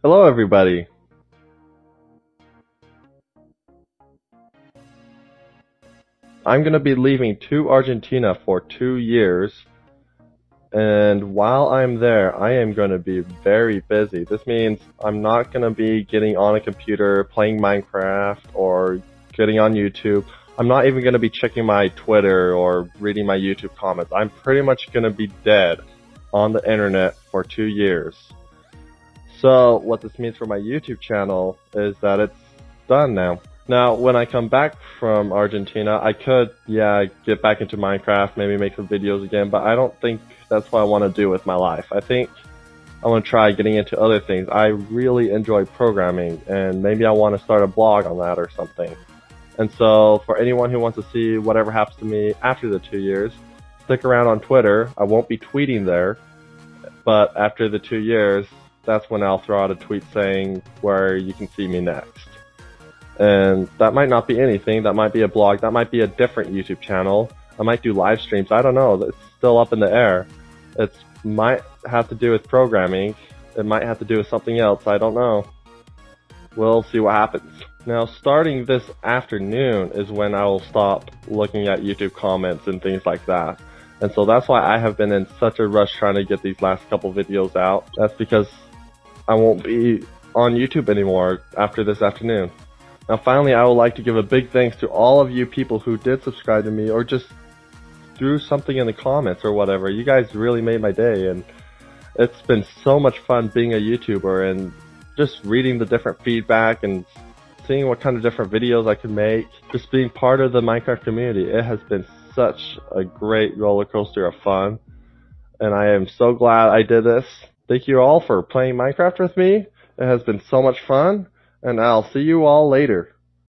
Hello, everybody. I'm going to be leaving to Argentina for 2 years, and while I'm there, I am going to be very busy. This means I'm not going to be getting on a computer, playing Minecraft, or getting on YouTube. I'm not even going to be checking my Twitter or reading my YouTube comments. I'm pretty much going to be dead on the internet for 2 years. So what this means for my YouTube channel is that it's done now. Now, when I come back from Argentina, I could, get back into Minecraft, maybe make some videos again, but I don't think that's what I want to do with my life. I think I want to try getting into other things. I really enjoy programming, and maybe I want to start a blog on that or something. And so, for anyone who wants to see whatever happens to me after the 2 years, stick around on Twitter. I won't be tweeting there, but after the 2 years, that's when I'll throw out a tweet saying where you can see me next. And that might not be anything, that might be a blog, that might be a different YouTube channel, I might do live streams, I don't know, it's still up in the air. It might have to do with programming, it might have to do with something else, I don't know. We'll see what happens. Now, starting this afternoon is when I will stop looking at YouTube comments and things like that. And so that's why I have been in such a rush trying to get these last couple videos out. That's because I won't be on YouTube anymore after this afternoon. Now finally, I would like to give a big thanks to all of you people who did subscribe to me or just threw something in the comments or whatever. You guys really made my day, and it's been so much fun being a YouTuber and just reading the different feedback and seeing what kind of different videos I could make. Just being part of the Minecraft community, it has been such a great roller coaster of fun, and I am so glad I did this. Thank you all for playing Minecraft with me. It has been so much fun. And I'll see you all later.